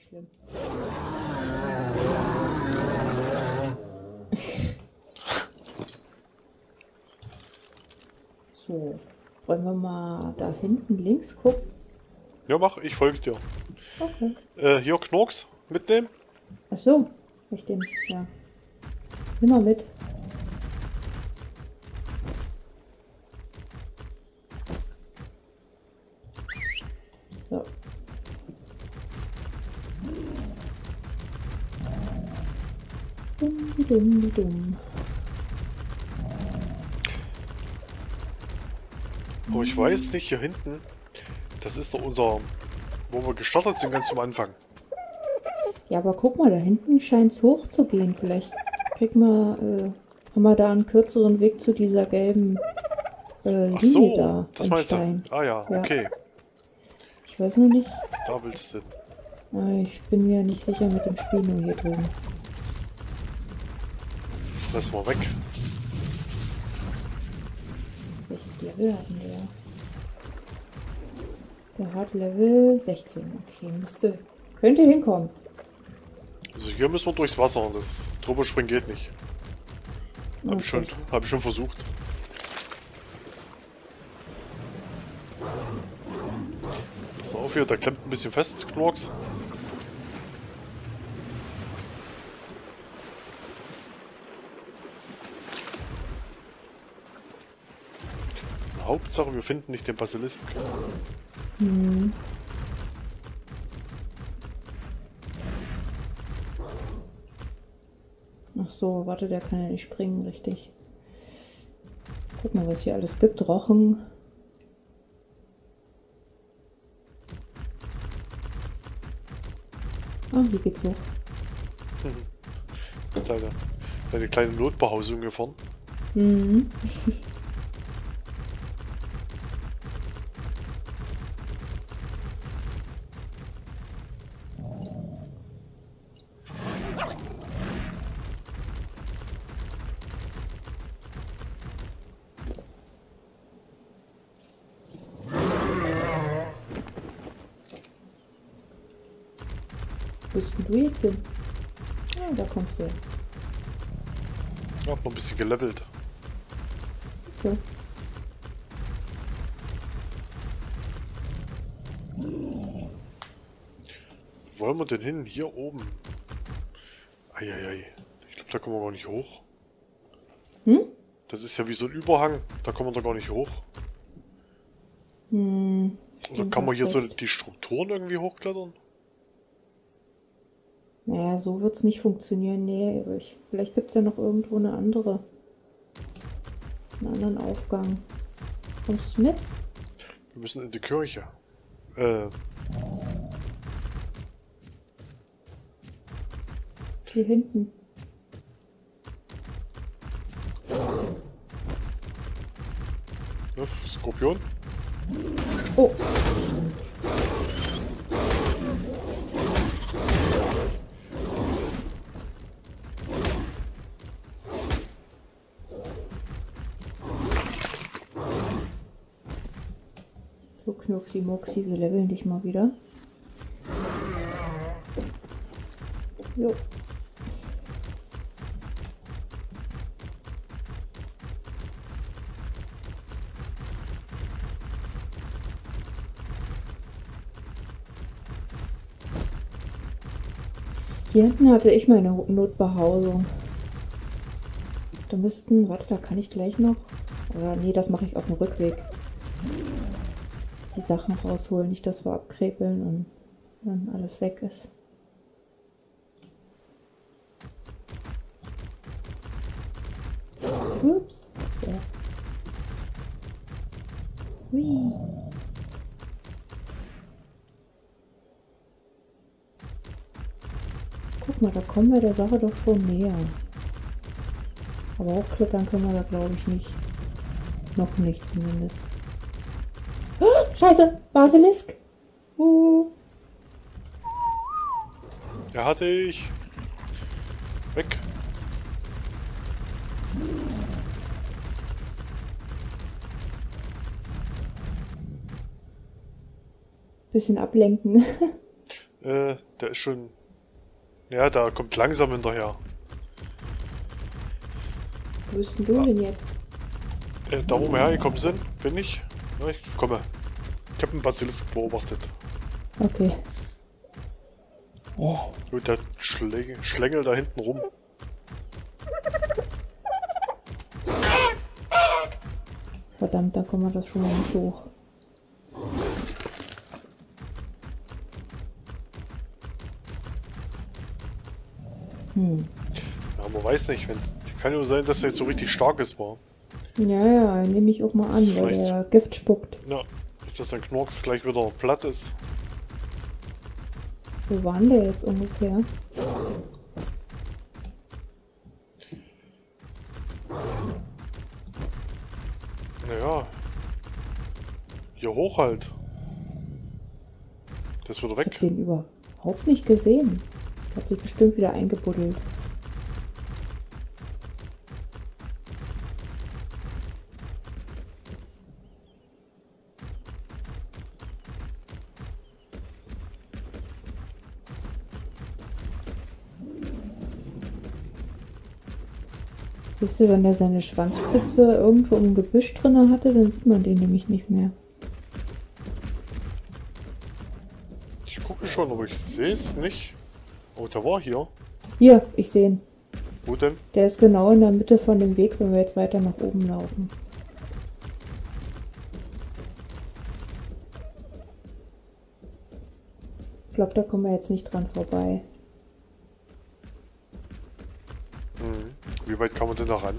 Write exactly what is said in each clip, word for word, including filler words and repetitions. nicht schlimm. So, wollen wir mal da hinten links gucken? Ja, mach, ich folge dir. Okay. Äh, hier Knurks mitnehmen? Ach so, ich den, ja. Nimm mal mit. So. Dum, dum, dum. Aber ich weiß nicht, hier hinten, das ist doch unser, wo wir gestartet sind, ganz zum Anfang. Ja, aber guck mal, da hinten scheint es hoch zu gehen. Vielleicht kriegen wir, äh, haben wir da einen kürzeren Weg zu dieser gelben äh, Ach so, Linie da. Das meinst du? Ah ja, ja, okay. Ich weiß nur nicht. Da willst du. Ich bin mir nicht sicher mit dem Spino hier drüben. Lass mal weg. Welches Level hatten wir? Der hat Level sechzehn. Okay, müsste. Könnte hinkommen. Also hier müssen wir durchs Wasser. Das Turbospringen geht nicht. Hab, okay. schon, hab ich schon versucht. Pass auf hier, der klemmt ein bisschen fest, Knurks. Hauptsache, wir finden nicht den Basilisten. Hm. Ach so, warte, der kann ja nicht springen, richtig. Guck mal, was hier alles gibt. Rochen. Ah, hier geht's hoch. Kleine, eine kleine Notbehausung gefahren. Mhm. Du jetzt hin? Ah, da kommst du hin. Ich hab noch ein bisschen gelevelt. So. Wo wollen wir denn hin? Hier oben. Eieiei. Ich glaube, da kommen wir gar nicht hoch. Hm? Das ist ja wie so ein Überhang. Da kommen wir doch gar nicht hoch. Hm. Oder kann man hier so die Strukturen irgendwie hochklettern? Naja, so wird es nicht funktionieren. Nee, ich, vielleicht gibt es ja noch irgendwo eine andere. Einen anderen Aufgang. Kommst du mit? Wir müssen in die Kirche. Äh. Hier hinten. Ja, Skorpion? Oh! Knurksi Murksi, wir leveln dich mal wieder. Jo. Hier hinten hatte ich meine Notbehausung. Da müssten, warte, da kann ich gleich noch. Oder nee, das mache ich auf dem Rückweg. Die Sachen rausholen, nicht dass wir abkrepeln und dann alles weg ist. Ups. Ja. Hui. Guck mal, da kommen wir der Sache doch schon näher. Aber hochklettern können wir da, glaube ich, nicht. Noch nicht zumindest. Scheiße, Basilisk! Uh. Ja, hatte ich. Weg. Bisschen ablenken. Äh, der ist schon... Ja, der kommt langsam hinterher. Wo bist denn du ah. denn jetzt? Äh, da wo wir hergekommen sind, bin ich. Ja, ich komme. Ich habe einen Basilisk beobachtet. Okay. Oh, der Schlängel, Schlängel da hinten rum. Verdammt, da kommen wir das schon mal nicht hoch. Hm. Ja, man weiß nicht, wenn, kann nur sein, dass der jetzt so richtig starkes war. Ja, ja, nehme ich auch mal an, weil der Gift spuckt. Ja, dass sein Knorks gleich wieder platt ist. Wo waren wir jetzt ungefähr? Naja. Hier hoch halt. Das wird weg. Ich hab den überhaupt nicht gesehen. Hat sich bestimmt wieder eingebuddelt. Wisst ihr, wenn der seine Schwanzspitze irgendwo im Gebüsch drin hatte, dann sieht man den nämlich nicht mehr. Ich gucke schon, aber ich sehe es nicht. Oh, der war hier. Hier, ich sehe ihn. Wo denn? Der ist genau in der Mitte von dem Weg, wenn wir jetzt weiter nach oben laufen. Ich glaube, da kommen wir jetzt nicht dran vorbei. Hm. Wie weit kann man denn da ran?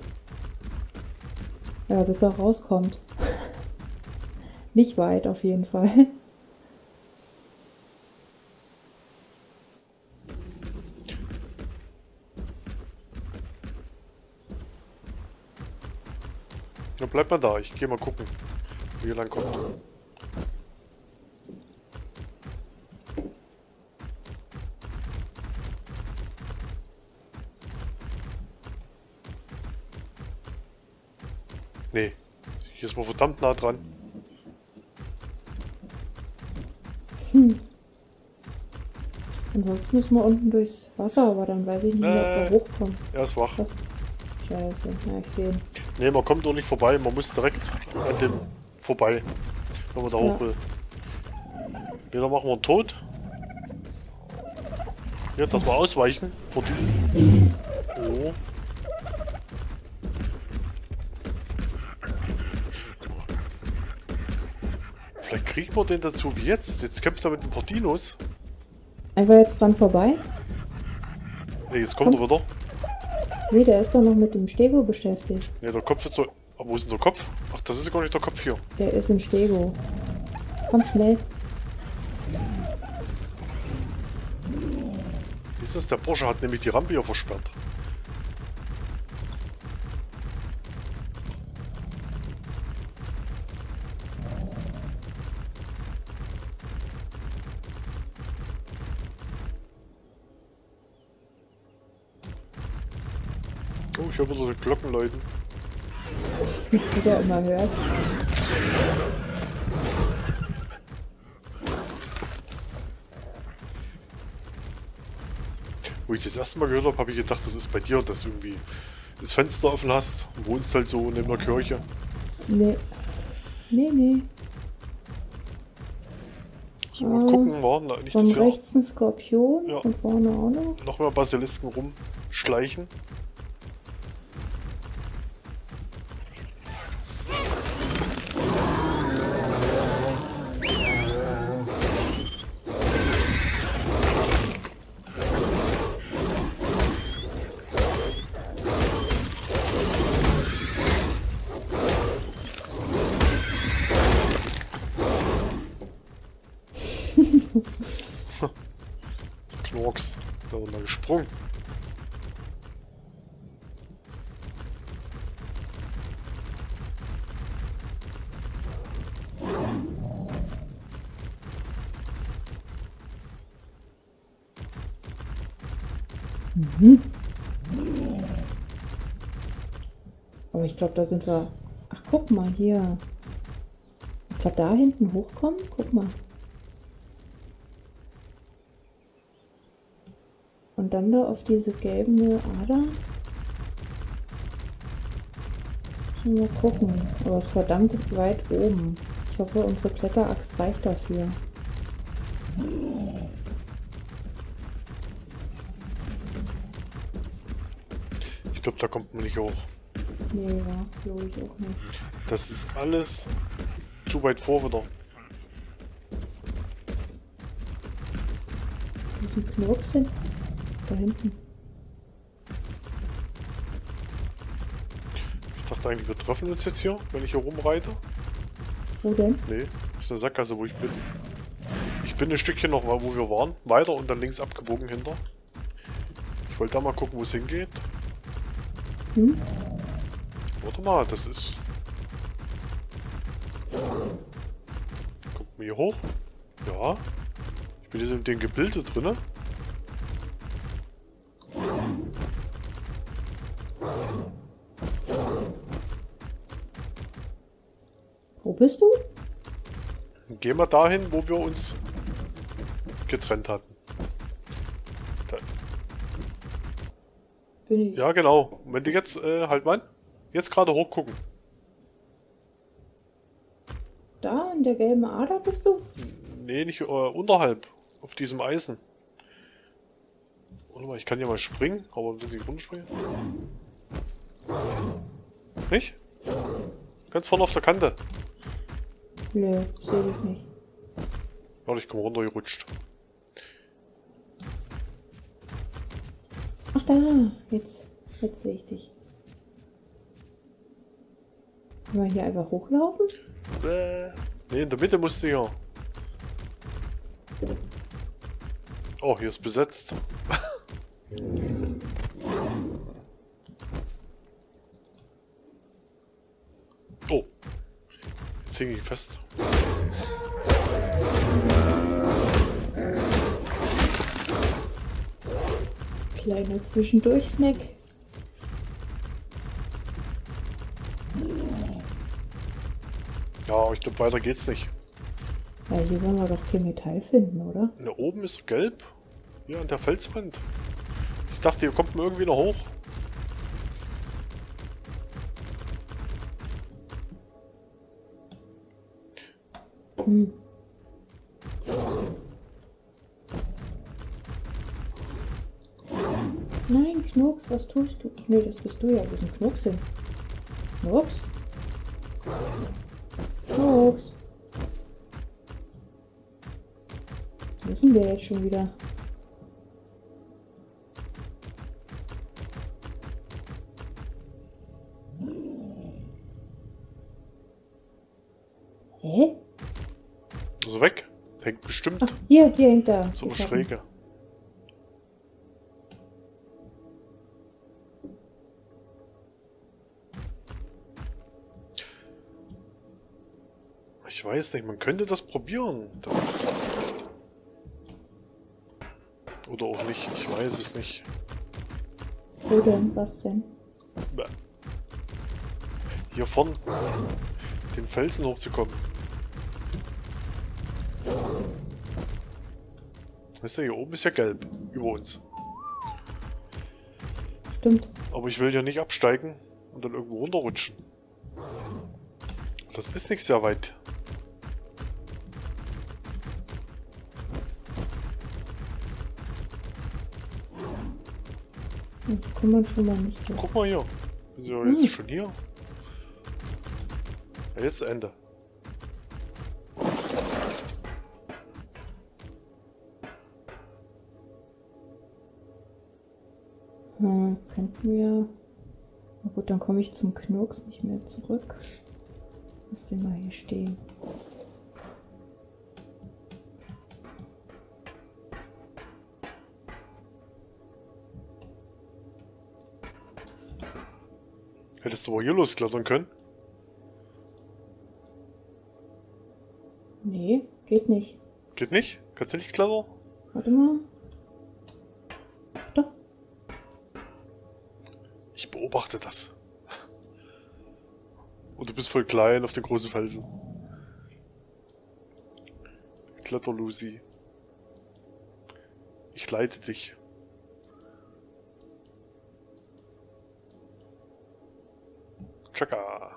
Ja, bis er rauskommt. Nicht weit auf jeden Fall. Dann bleibt mal da, ich gehe mal gucken, wie er lang kommt. Nee, hier ist man verdammt nah dran. Hm. Ansonsten müssen wir unten durchs Wasser, aber dann weiß ich nicht mehr, äh, ob wir hochkommen. Er ist wach. Was? Scheiße, ja, ich sehe ihn. Nee, man kommt doch nicht vorbei, man muss direkt an dem vorbei, wenn man da hoch will. Ja, dann machen wir ihn tot. Ja, dass wir ausweichen. Vor die... Oh. Vielleicht kriegen wir den dazu wie jetzt. Jetzt kämpft er mit ein paar Dinos. Einfach jetzt dran vorbei? Ne, jetzt kommt Komm. er wieder. Nee, der ist doch noch mit dem Stego beschäftigt. Ne, der Kopf ist so... Aber wo ist denn der Kopf? Ach, das ist gar nicht der Kopf hier. Der ist im Stego. Komm schnell. Wie ist das? Der Bursche hat nämlich die Rampe hier versperrt. Ich höre wieder so Glocken läuten. Was du da immer hörst. Wo ich das erste Mal gehört habe, habe ich gedacht, das ist bei dir, dass du irgendwie das Fenster offen hast und wohnst halt so neben der Kirche. Nee. Nee, nee. So, mal oh, gucken, war nicht das hier. Von rechts ein Skorpion ja. und vorne auch noch. Noch mehr Basilisken rumschleichen. Knorks, da sind wir gesprungen. Mhm. Aber ich glaube, da sind wir... Ach, guck mal hier. Ob wir da hinten hochkommen? Guck mal. Und dann da auf diese gelben Ader. Mal gucken. Aber es ist verdammt weit oben. Ich hoffe, unsere Kletteraxt reicht dafür. Ich glaube, da kommt man nicht hoch. Nee, ja, glaube ich auch nicht. Das ist alles zu weit vor wieder. Wo ist ein Knurps hin? Da hinten. Ich dachte eigentlich, wir treffen uns jetzt hier, wenn ich hier rumreite. Wo denn? Nee, das ist eine Sackgasse, wo ich bin. Ich bin ein Stückchen noch mal, wo wir waren. Weiter und dann links abgebogen hinter. Ich wollte da mal gucken, wo es hingeht. Hm? Warte mal, das ist... Gucken wir hier hoch. Ja. Ich bin jetzt in dem Gebilde drin. Wo bist du? Gehen wir dahin, wo wir uns getrennt hatten. Da. Bin ich. Ja, genau. Wenn du jetzt... Äh, halt mal. Jetzt gerade hochgucken. Da, in der gelben Ader bist du? Nee, nicht äh, unterhalb. Auf diesem Eisen. Warte mal, ich kann ja mal springen, aber ein bisschen runterspringen. Nicht? Ganz vorne auf der Kante. Nö, nee, sehe ich nicht. Warte, ich komme runter, gerutscht. Ach da, jetzt, jetzt sehe ich dich. Können wir hier einfach hochlaufen? Äh, ne, in der Mitte musste ich ja. Oh, hier ist besetzt. Oh. Jetzt hänge ich fest. Kleiner Zwischendurch-Snack. Ja, ich glaube, weiter geht's nicht. Ja, hier wollen wir doch kein Metall finden, oder? Da oben ist gelb. Hier an der Felswand. Ich dachte, hier kommt man irgendwie noch hoch. Hm. Nein, Knurps, was tust du? Nee, das bist du ja. Wo ist ein Knurps hin? Knurps? Knurps. Wo ist denn der jetzt schon wieder? Hä? Also weg. Hängt bestimmt. Ach, hier, hier hängt er. So eine Schräge. Ich weiß nicht, man könnte das probieren. Das ist... Oder auch nicht, ich weiß es nicht. Wo denn? Was denn? Hier vorne. Den Felsen hochzukommen. Weißt du, hier oben ist ja gelb. Über uns. Stimmt. Aber ich will ja nicht absteigen und dann irgendwo runterrutschen. Das ist nicht sehr weit. Kommt man schon mal nicht hin. Guck mal hier. Ist ja jetzt hm. schon hier. Ja, jetzt ist Ende. Hm, könnten wir... Na gut, dann komme ich zum Knurks nicht mehr zurück. Lass den mal hier stehen. Hättest du aber hier losklettern können? Nee, geht nicht. Geht nicht? Kannst du nicht klettern? Warte mal. Doch. Ich beobachte das. Und du bist voll klein auf den großen Felsen. Kletter, Lucy. Ich leite dich. Tracker.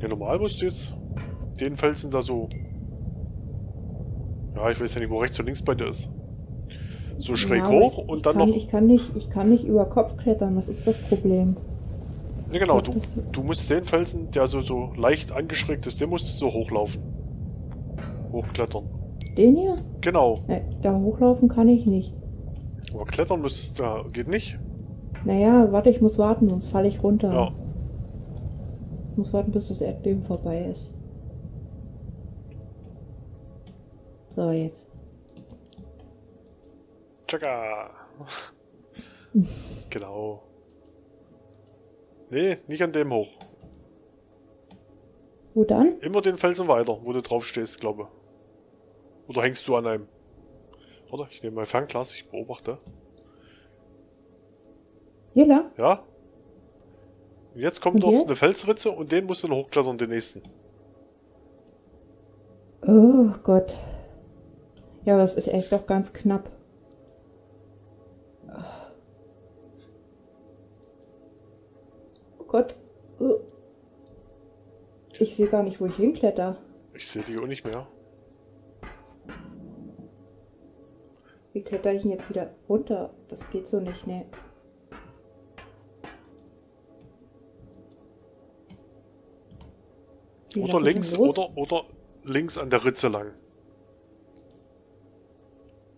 Ja, normal musst du jetzt den Felsen da so... Ja, ich weiß ja nicht, wo rechts und links bei dir ist. So schräg ja, hoch und dann kann, noch... Ich kann, nicht, ich kann nicht über Kopf klettern, das ist das Problem. Ja genau, glaub, du, du musst den Felsen, der so, so leicht angeschrägt ist, den musst du so hochlaufen. Hochklettern. Den hier? Genau. Ja, da hochlaufen kann ich nicht. Aber klettern müsstest du, ja, geht nicht. Naja, warte, ich muss warten, sonst falle ich runter. Ja. Ich muss warten, bis das Erdbeben vorbei ist. So, jetzt. Checker! Genau. Nee, nicht an dem hoch. Wo dann? Immer den Felsen weiter, wo du drauf stehst, glaube ich. Oder hängst du an einem? Oder? Ich nehme mein Fernglas, ich beobachte. Hier lang? Ja. Und jetzt kommt noch eine Felsritze und den musst du noch hochklettern, den nächsten. Oh Gott. Ja, aber es ist echt doch ganz knapp. Gott. Ich sehe gar nicht, wo ich hinkletter. Ich sehe die auch nicht mehr. Wie kletter ich denn jetzt wieder runter? Das geht so nicht, ne. Oder links, oder, oder links an der Ritze lang.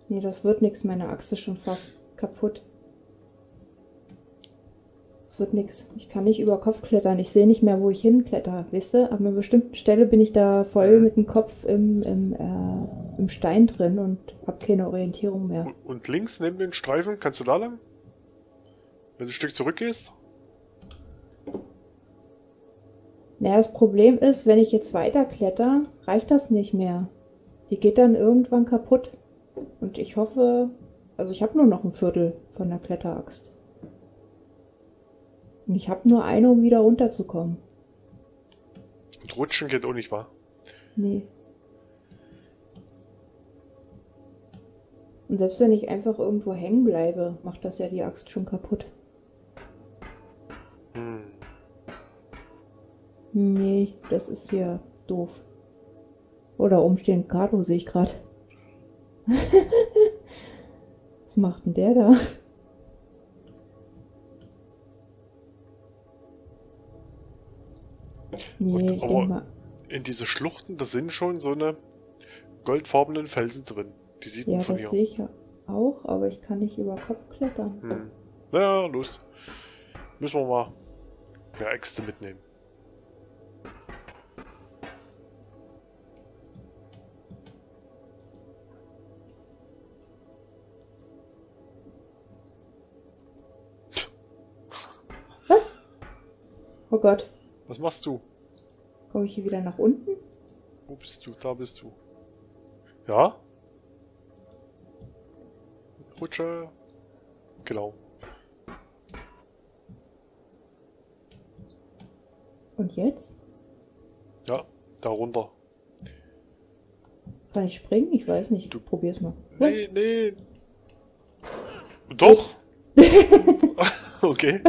Nee, das wird nichts. Meine Achse ist schon fast kaputt. Es wird nichts. Ich kann nicht über Kopf klettern. Ich sehe nicht mehr, wo ich hinkletter. Weißt du? An einer bestimmten Stelle bin ich da voll mit dem Kopf im, im, äh, im Stein drin und habe keine Orientierung mehr. Und, und links neben den Streifen, kannst du da lang? Wenn du ein Stück zurückgehst? Naja, das Problem ist, wenn ich jetzt weiter kletter, reicht das nicht mehr. Die geht dann irgendwann kaputt. Und ich hoffe... Also ich habe nur noch ein Viertel von der Kletteraxt. Und ich habe nur eine, um wieder runterzukommen. Und rutschen geht auch nicht, wahr? Nee. Und selbst wenn ich einfach irgendwo hängen bleibe, macht das ja die Axt schon kaputt. Hm. Nee, das ist ja doof. Oder umstehend Kado sehe ich gerade. Was macht denn der da? Nee, ich denke mal. In diese Schluchten, da sind schon so eine goldfarbenen Felsen drin. Die sieht man von hier. Ja, das sehe ich ja auch, aber ich kann nicht über Kopf klettern. Hm. Naja, los. Müssen wir mal mehr Äxte mitnehmen. Oh Gott. Was machst du? Komme ich hier wieder nach unten? Wo bist du? Da bist du. Ja? Rutsche. Genau. Und jetzt? Ja, da runter. Kann ich springen? Ich weiß nicht. Du probier's mal. Nee, nee. Doch. Okay.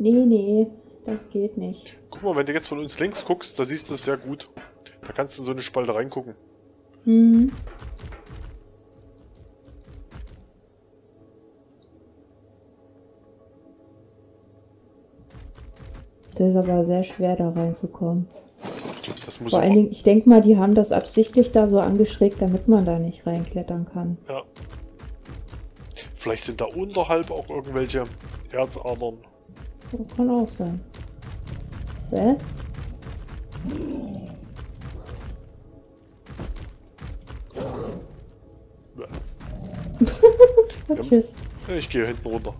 Nee, nee, das geht nicht. Guck mal, wenn du jetzt von uns links guckst, da siehst du es sehr gut. Da kannst du in so eine Spalte reingucken. Hm. Das ist aber sehr schwer, da reinzukommen. Das muss Vor allen Dingen, ich denke mal, die haben das absichtlich da so angeschrägt, damit man da nicht reinklettern kann. Ja. Vielleicht sind da unterhalb auch irgendwelche Erzadern. Kann auch sein. Hä? Ja. Tschüss. Ich gehe hinten runter.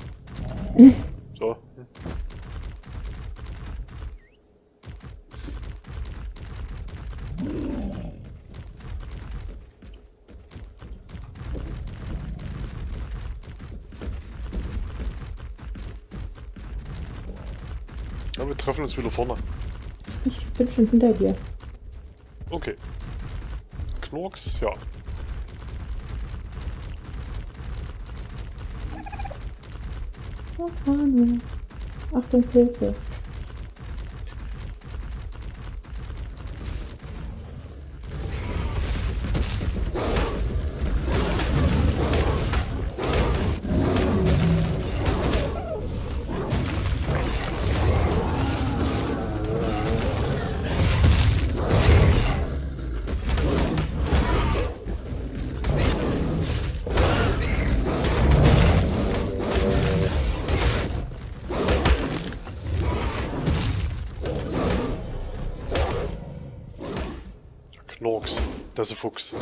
So. Ja, wir treffen uns wieder vorne. Ich bin schon hinter dir. Okay. Knurks, ja. Achtung, Pilze. Knurks, das ist ein Fuchs.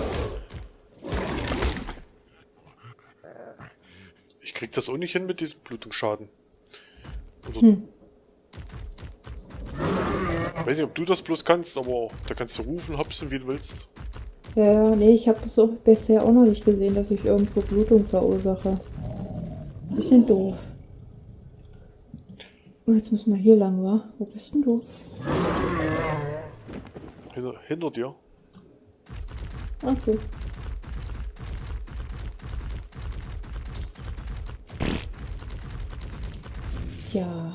Ich krieg das auch nicht hin mit diesem Blutungsschaden. Also, hm. Ich weiß nicht, ob du das bloß kannst, aber da kannst du rufen, hopsen, wie du willst. Ja, nee, ich habe das auch bisher auch noch nicht gesehen, dass ich irgendwo Blutung verursache. Bisschen doof. Und jetzt müssen wir hier lang, wa? Wo bist denn du? Hinter, hinter dir. Ach so. Ja.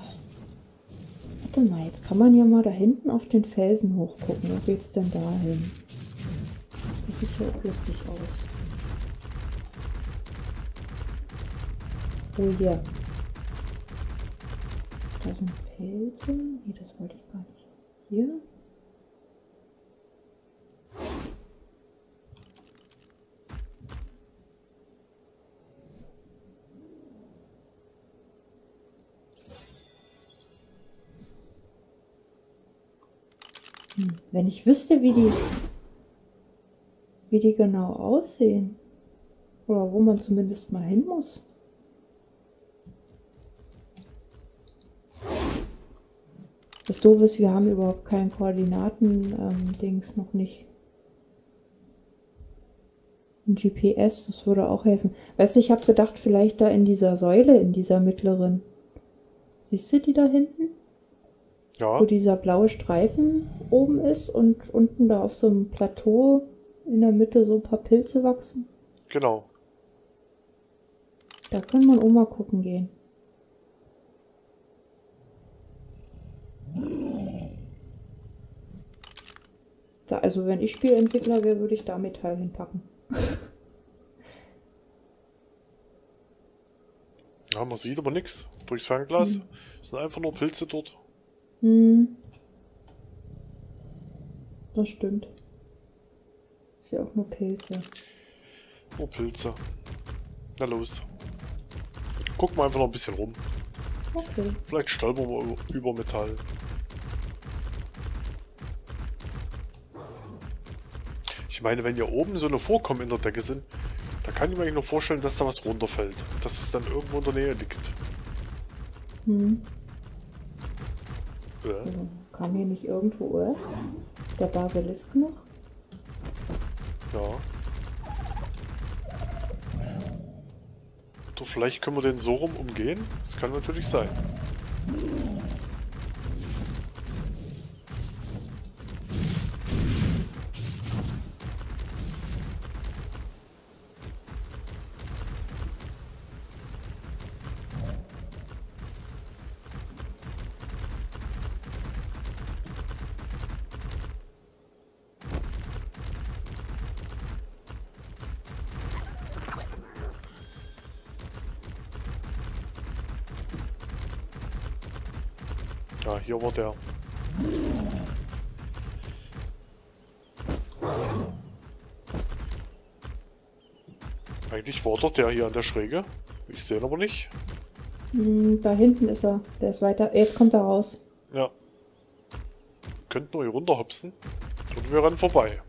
Warte mal, jetzt kann man ja mal da hinten auf den Felsen hochgucken. Wo geht's denn da hin? Das sieht ja auch lustig aus. Oh hier. Da sind Pilze. Nee, das wollte ich gar nicht. Hier. Wenn ich wüsste, wie die, wie die genau aussehen. Oder wo man zumindest mal hin muss. Das Doofe ist, wir haben überhaupt kein Koordinaten-Dings noch nicht. Ein G P S, das würde auch helfen. Weißt du, ich habe gedacht, vielleicht da in dieser Säule, in dieser mittleren. Siehst du die da hinten? Ja. Wo dieser blaue Streifen oben ist und unten da auf so einem Plateau in der Mitte so ein paar Pilze wachsen. Genau. Da kann man auch mal gucken gehen. Da, also wenn ich Spielentwickler wäre, würde ich da Metall hinpacken. Ja, man sieht aber nichts durchs Fernglas. Hm. Es sind einfach nur Pilze dort. Hm. Das stimmt. Ist ja auch nur Pilze. Nur Pilze. Na los. Gucken wir einfach noch ein bisschen rum. Okay. Vielleicht stolpern wir über, über Metall. Ich meine, wenn hier oben so eine Vorkommen in der Decke sind, da kann ich mir eigentlich nur vorstellen, dass da was runterfällt. Dass es dann irgendwo in der Nähe liegt. Hm. Ja. Also, kam hier nicht irgendwo, oder? Der Basilisk noch? Ja. Oder vielleicht können wir den so rum umgehen? Das kann natürlich sein. Ja, hier war der. Eigentlich war doch der hier an der Schräge. Ich sehe ihn aber nicht. Da hinten ist er. Der ist weiter. Jetzt kommt er raus. Ja. Wir könnten nur hier runter hopsen. Und wir rennen vorbei.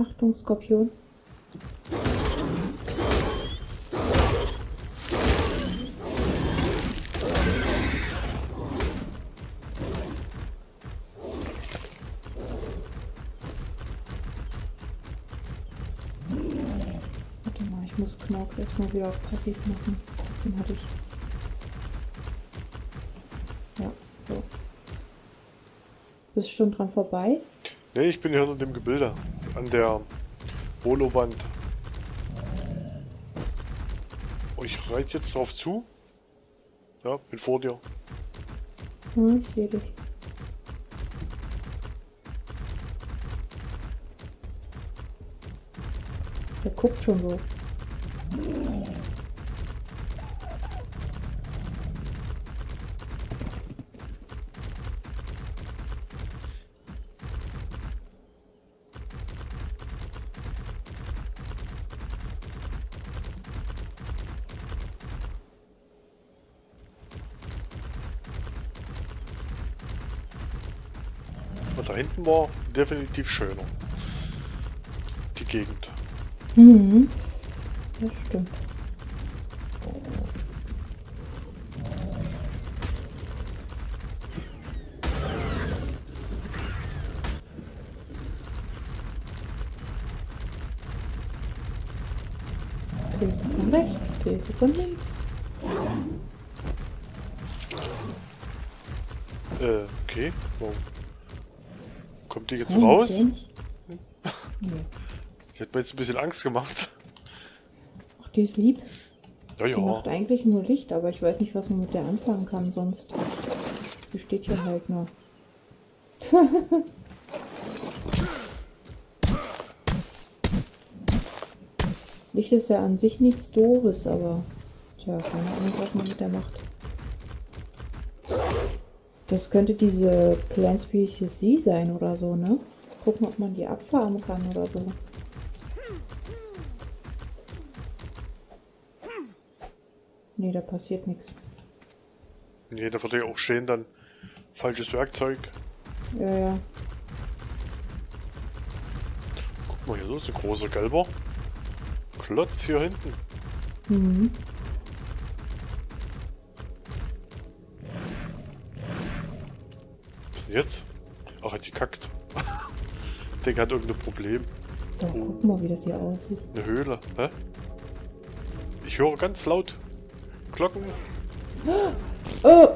Achtung, Skorpion. muss Knorks erstmal wieder auf passiv machen. Den hatte ich. Ja, so. Bist du schon dran vorbei? Ne, ich bin hier hinter dem Gebilde. An der Holowand. Oh, ich reite jetzt drauf zu. Ja, bin vor dir. Hm, ich sehe dich. Der guckt schon so. Da hinten war definitiv schöner. Die Gegend. Mhm. Das stimmt. Pilze von rechts, Pilze von links. Äh, okay. Wow. Kommt die jetzt oh, raus? Nee. Die hat mir jetzt ein bisschen Angst gemacht. Ach, die ist lieb. Ja, ja. Die macht eigentlich nur Licht, aber ich weiß nicht, was man mit der anfangen kann sonst. Die steht hier halt nur. Licht ist ja an sich nichts Doofes, aber... Tja, keine Ahnung, was man mit der macht. Das könnte diese Plant Species C sein oder so, ne? Gucken, ob man die abfarmen kann oder so. Ne, da passiert nichts. Ne, da wird ja auch stehen dann falsches Werkzeug. Ja, ja. Guck mal, hier ist ein großer gelber Klotz hier hinten. Mhm. Jetzt? Ach, hat die kackt. Der hat irgendein Problem. Dann oh. Guck mal, wie das hier aussieht. Eine Höhle, hä? Ich höre ganz laut Glocken. Oh.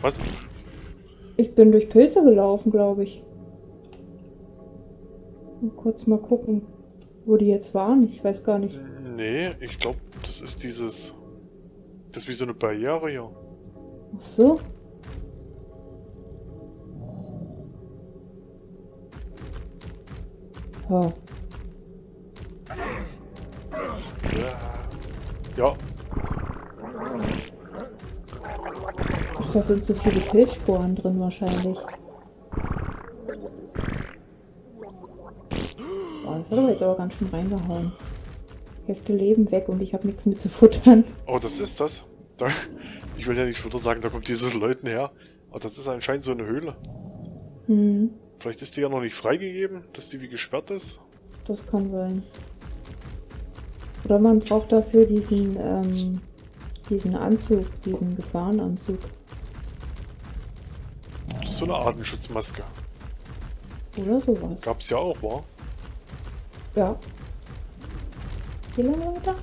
Was? Ich bin durch Pilze gelaufen, glaube ich. Mal kurz mal gucken, wo die jetzt waren. Ich weiß gar nicht. Nee, ich glaube, das ist dieses... Das ist wie so eine Barriere hier. Ach so. Oh. Ja. Ach, da sind so viele Pilzsporen drin wahrscheinlich. Oh, das hat aber jetzt aber ganz schön reingehauen. Hälfte Leben weg und ich habe nichts mit zu futtern. Oh, das ist das. Ich will ja nicht schon sagen, da kommt dieses Leuten her. Aber das ist anscheinend so eine Höhle. Hm. Vielleicht ist die ja noch nicht freigegeben, dass die wie gesperrt ist. Das kann sein. Oder man braucht dafür diesen, ähm, diesen Anzug, diesen Gefahrenanzug. Das ist so eine Artenschutzmaske. Oder sowas. Gab's ja auch, war? Ja. Wie lange weiter?